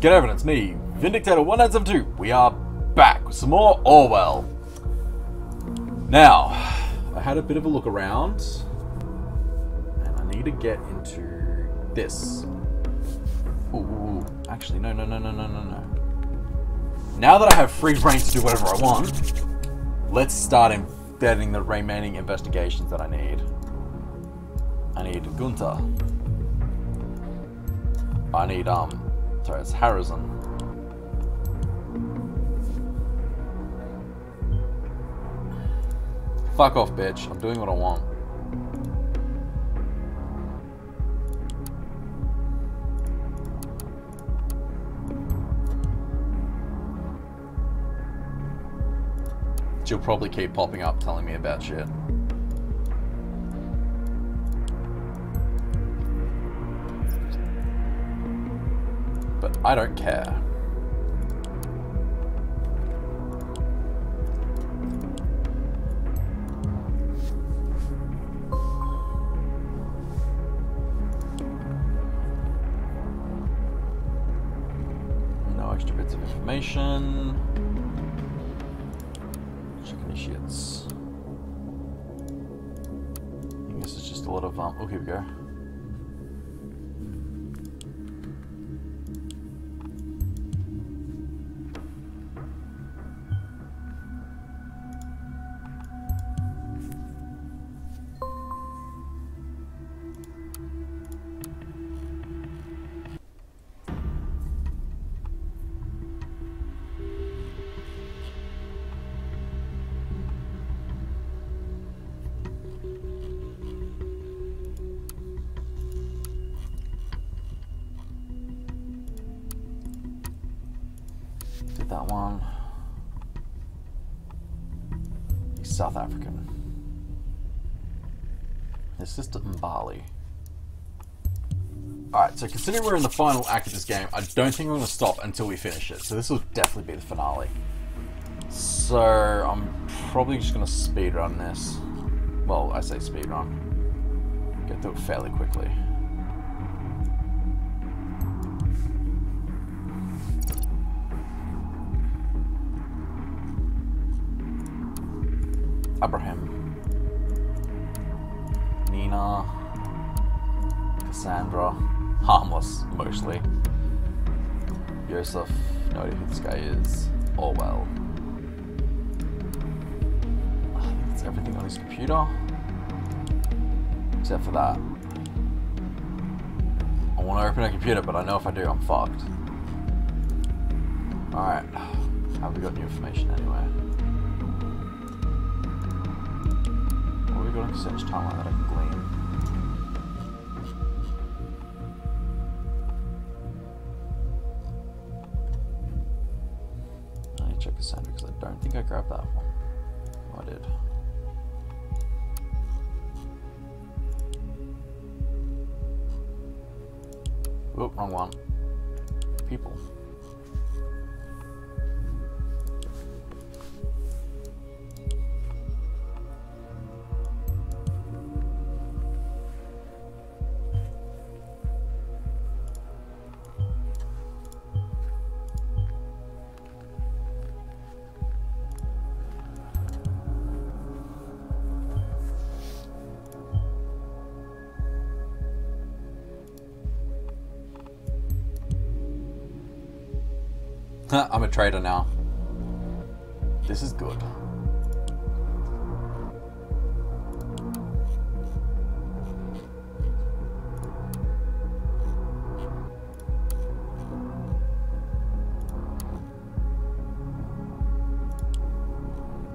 Good evidence, me, Vindictator1972. We are back with some more Orwell. Now, I had a bit of a look around, and I need to get into this. Ooh, actually, no. Now that I have free reign to do whatever I want, let's start embedding the remaining investigations that I need. I need Gunther. I need, sorry, it's Harrison. Fuck off, bitch. I'm doing what I want. She'll probably keep popping up telling me about shit. But I don't care. No extra bits of information. Check initiates. I think this is just a lot of oh, here we go. That one. He's South African. His sister Mbali. Alright, so considering we're in the final act of this game, I don't think we're going to stop until we finish it. So this will definitely be the finale. So I'm probably just going to speedrun this. Well, I say speedrun. Get through it fairly quickly. Abraham, Nina, Cassandra, harmless mostly. Yosef, no idea who this guy is. Orwell. I think that's everything on his computer, except for that. I want to open a computer, but I know if I do, I'm fucked. All right, have we got new information anyway? Search timeline that I can glean. I need to check Cassandra because I don't think I grabbed that one. Oh, I did. Oop, wrong one. People. I'm a traitor now. This is good.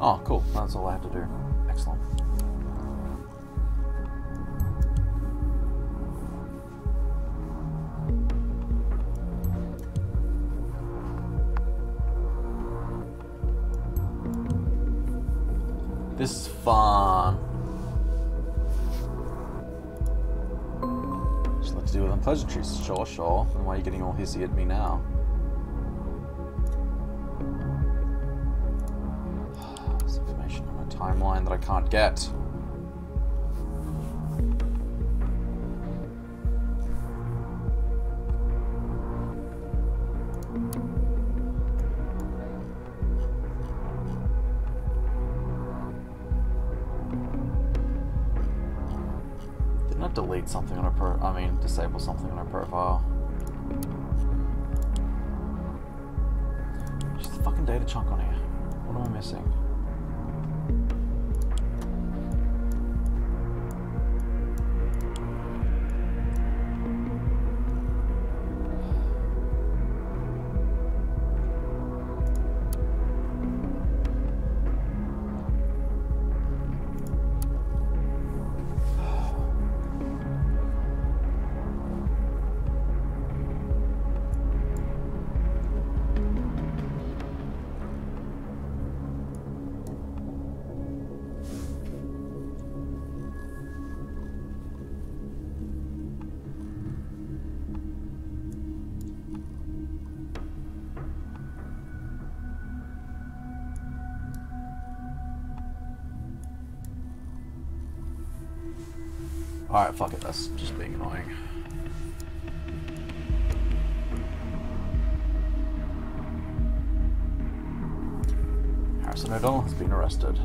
Oh, cool. That's all I have to do. Excellent. This is fun. Just like to deal with unpleasantries, sure. And why are you getting all hissy at me now? There's information on my timeline that I can't get. delete something on a disable something on a profile. Just a fucking data chunk on here. What am I missing? Alright, fuck it, that's just being annoying. Harrison O'Donnell has been arrested.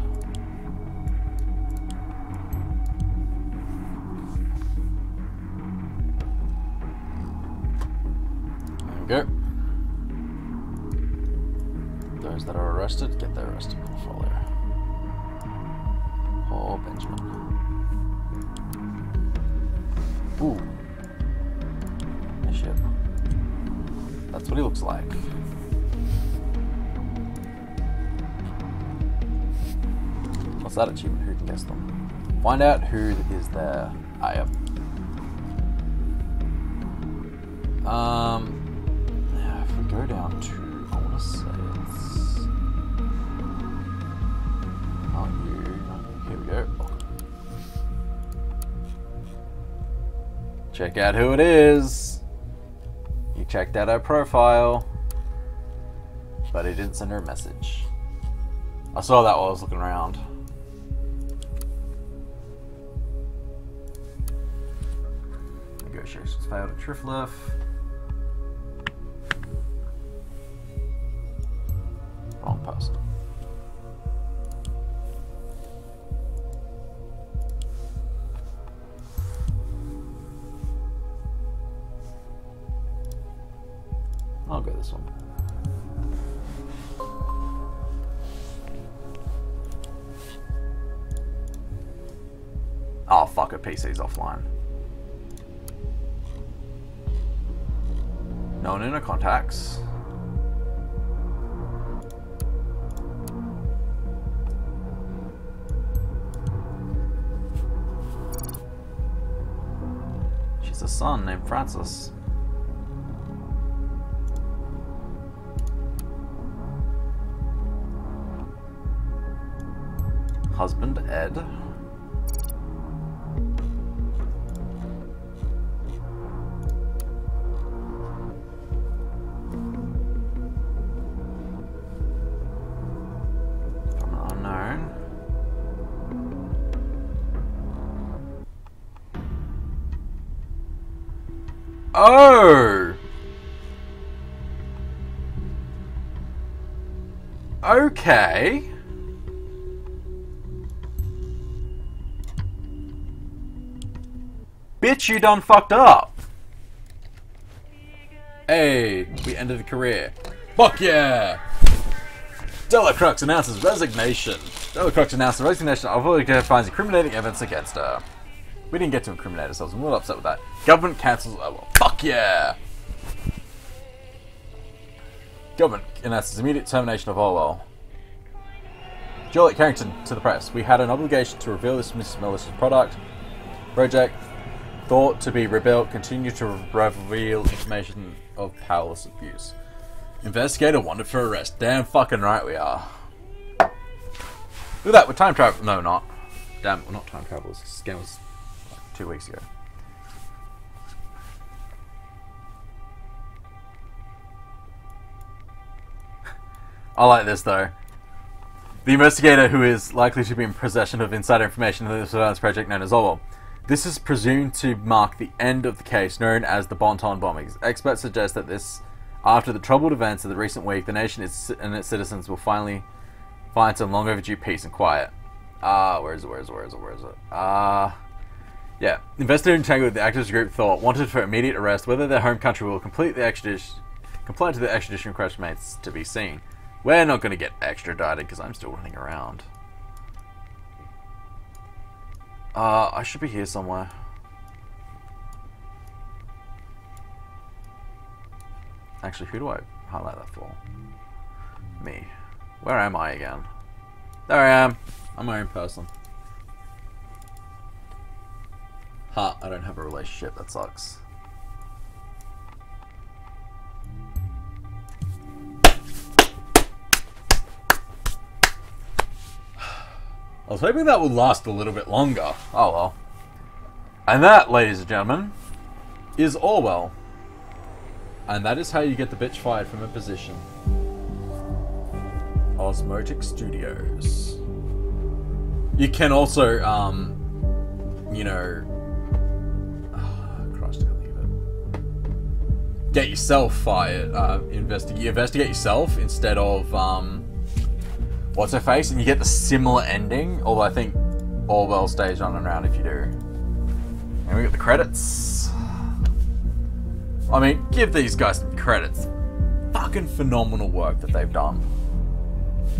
There we go. Those that are arrested get their arrested portfolio. Poor Benjamin. Ooh. Oh, shit. That's what he looks like. What's that achievement? Who can guess them? Find out who is there. Ah, yep. If we go down to, I want to say it's... Here we go. Check out who it is. You checked out her profile, but he didn't send her a message. I saw that while I was looking around. Negotiations failed at Trifliff. Wrong person. I'll go this one. Oh fuck, her PC's offline. No one in her contacts. She's a son named Francis. Husband, Ed. From an unknown. Oh! Okay. Bitch, you done fucked up. Hey, we ended the career. Fuck yeah! Delacroix announces resignation. Delacroix announces resignation. I've already finds incriminating evidence against her. We didn't get to incriminate ourselves. I'm a little upset with that. Government cancels Orwell. Fuck yeah! Government announces immediate termination of Orwell. Juliet Carrington to the press. We had an obligation to reveal this Mrs. Miller's project. Thought to be rebuilt, continue to reveal information of powerless abuse. Investigator wanted for arrest. Damn fucking right we are. Look at that, we're time travel. No, not. Damn, we're not time travelers. This game was like 2 weeks ago. I like this though. The investigator who is likely to be in possession of insider information of the surveillance project known as Orwell. This is presumed to mark the end of the case known as the Bonton Bombings. Experts suggest that this, after the troubled events of the recent week, the nation and its citizens will finally find some long overdue peace and quiet. Where is it? Yeah. Invested in Tango, the actors group thought, wanted for immediate arrest. Whether their home country will complete the extradition, comply to the extradition request remains to be seen. We're not going to get extradited because I'm still running around. I should be here somewhere. Actually, who do I highlight that for? Me. Where am I again? There I am. I'm my own person. Ha, I don't have a relationship. That sucks. I was hoping that would last a little bit longer. Oh well. And that, ladies and gentlemen, is Orwell. And that is how you get the bitch fired from a position. Osmotic Studios. You can also, you know, Christ, I can't think of it. Get yourself fired. Investigate yourself instead of what's her face, and you get the similar ending. Although I think Orwell stays on and around if you do. And we got the credits. I mean, give these guys some credits. Fucking phenomenal work that they've done.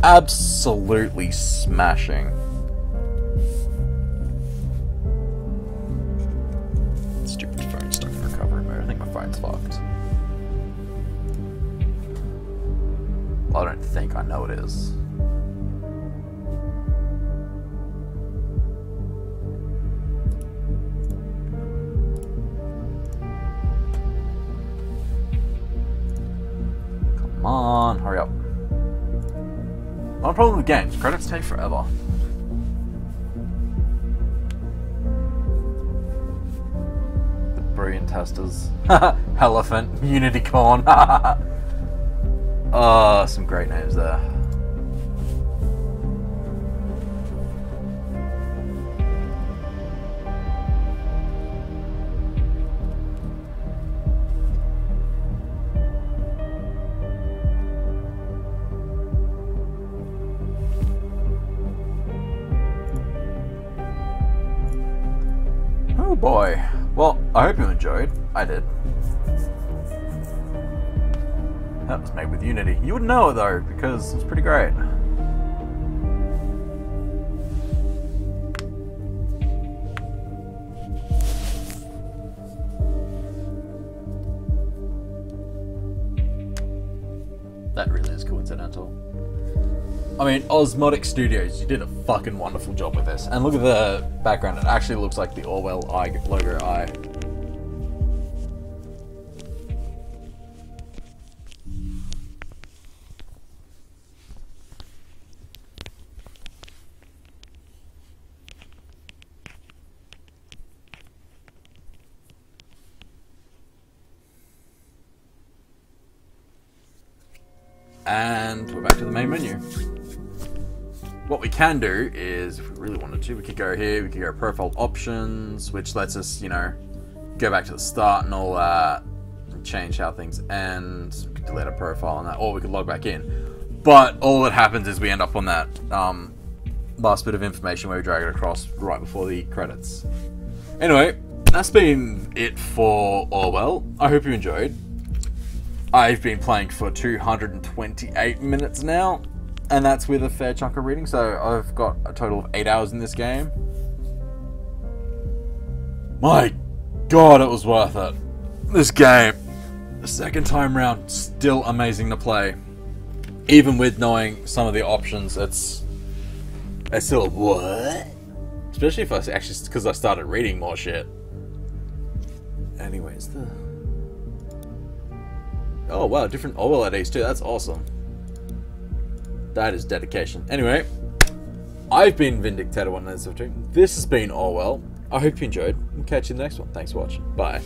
Absolutely smashing. Stupid phone stuck in recovery mode. I think my phone's fucked. Well, I don't think, I know it is. Come on, hurry up. My problem with games, credits take forever. The brilliant testers. Elephant, Unitycorn. Oh, some great names there. Boy, well, I hope you enjoyed. I did. That was made with Unity. You would know it though, because it's pretty great. That really is coincidental. I mean, Osmotic Studios, you did a fucking wonderful job with this. And look at the background, it actually looks like the Orwell logo eye. And we're back to the main menu. What we can do is, if we really wanted to, we could go here, we could go profile options, which lets us, you know, go back to the start and all that, and change how things end. We could delete a profile and that, or we could log back in. But all that happens is we end up on that last bit of information where we drag it across right before the credits. Anyway, that's been it for Orwell. I hope you enjoyed. I've been playing for 228 minutes now. And that's with a fair chunk of reading, so I've got a total of 8 hours in this game. My god, it was worth it. This game, the second time round, still amazing to play. Even with knowing some of the options, it's still what? Especially if I actually, because I started reading more shit. Anyways, the... Oh wow, different Orwell IDs too, that's awesome. That is dedication. Anyway, I've been Vindictator1972. This has been Orwell. I hope you enjoyed. We'll catch you in the next one. Thanks for watching. Bye.